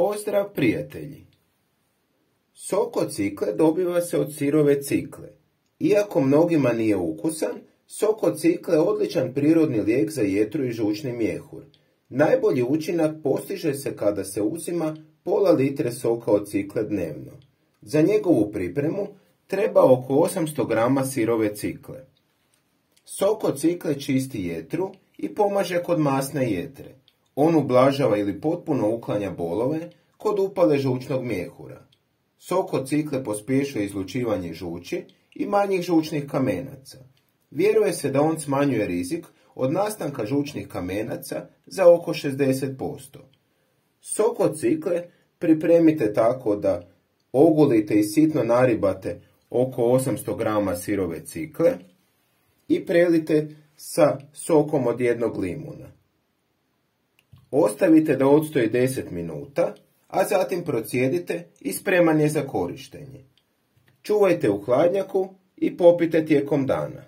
Pozdrav prijatelji! Sok od cikle dobiva se od sirove cikle. Iako mnogima nije ukusan, sok od cikle je odličan prirodni lijek za jetru i žučni mjehur. Najbolji učinak postiže se kada se uzima pola litre soka od cikle dnevno. Za njegovu pripremu treba oko 800 grama sirove cikle. Sok od cikle čisti jetru i pomaže kod masne jetre. On ublažava ili potpuno uklanja bolove kod upale žučnog mjehura. Sok od cikle pospješuje izlučivanje žuči i manjih žučnih kamenaca. Vjeruje se da on smanjuje rizik od nastanka žučnih kamenaca za oko 60%. Sok od cikle pripremite tako da ogulite i sitno naribate oko 800 grama sirove cikle i prelite sa sokom od jednog limuna. Ostavite da odstoji 10 minuta, a zatim procijedite i spreman je za korištenje. Čuvajte u hladnjaku i popijte tijekom dana.